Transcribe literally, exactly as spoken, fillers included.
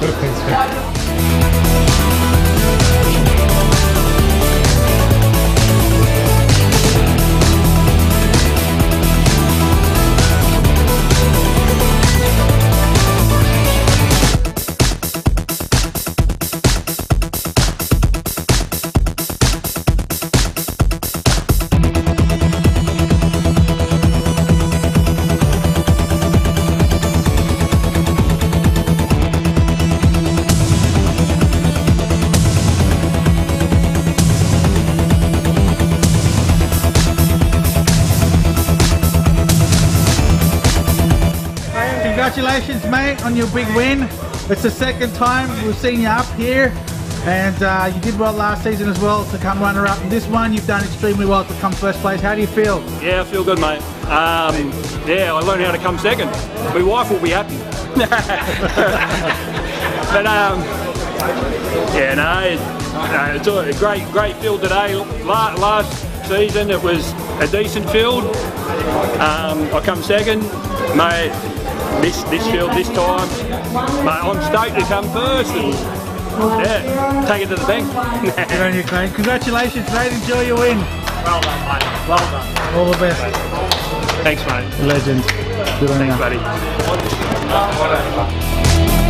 Thanks, congratulations, mate, on your big win. It's the second time we've seen you up here, and uh, you did well last season as well to come runner-up. And this one, you've done extremely well to come first place. How do you feel? Yeah, I feel good, mate. Um, yeah, I learned how to come second. My wife will be happy. But um, yeah, no, it's, no, it's a great, great field today. La last season, it was a decent field. Um, I come second, mate. This, this field this time, mate, I'm stoked to come first and yeah, take it to the bank. Congratulations, mate, enjoy your win. Well done, mate, well done. All the best. Thanks, mate. Legend. Good on you. Thanks, buddy.